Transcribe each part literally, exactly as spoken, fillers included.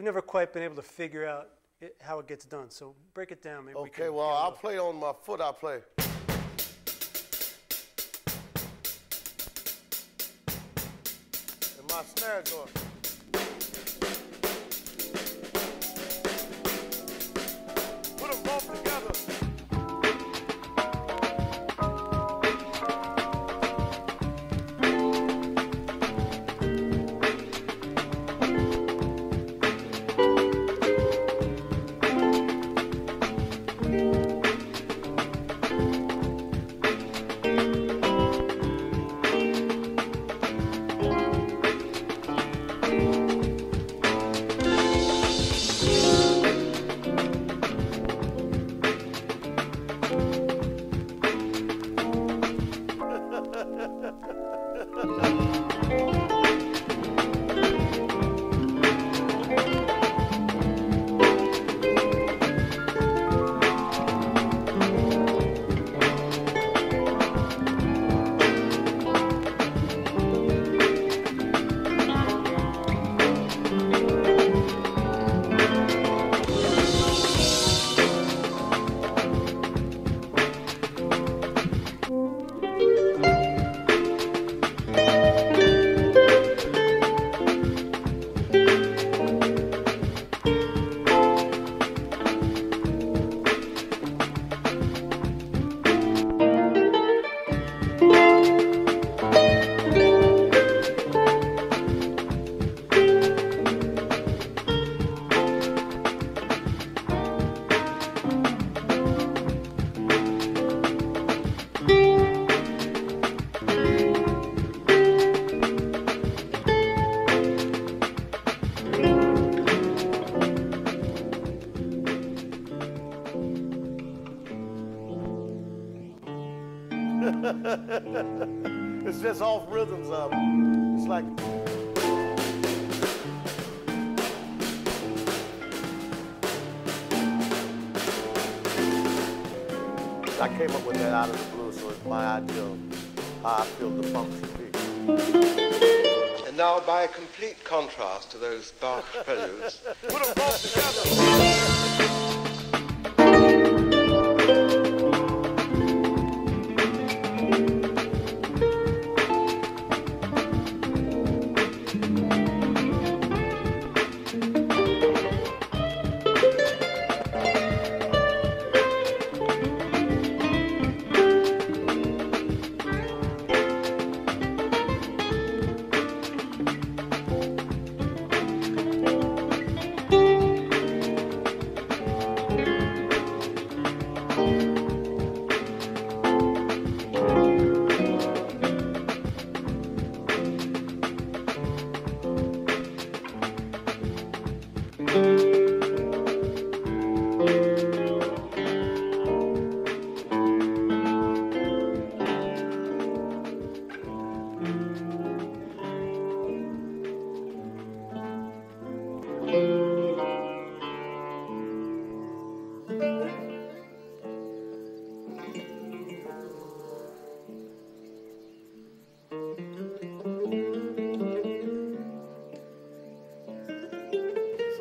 we've never quite been able to figure out it, how it gets done. So break it down. Maybe okay, we can well, I'll play on my foot. I'll play. And my snare going. Put them both together. It's just off rhythms of it. It's like. I came up with that out of the blue, so it's my idea of how I feel the funk should be. And now, by complete contrast to those Bach preludes, put them both together.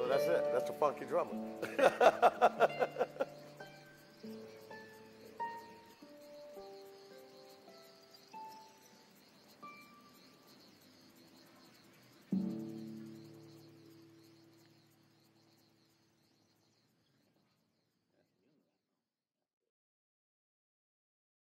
That's it. That's a funky drummer.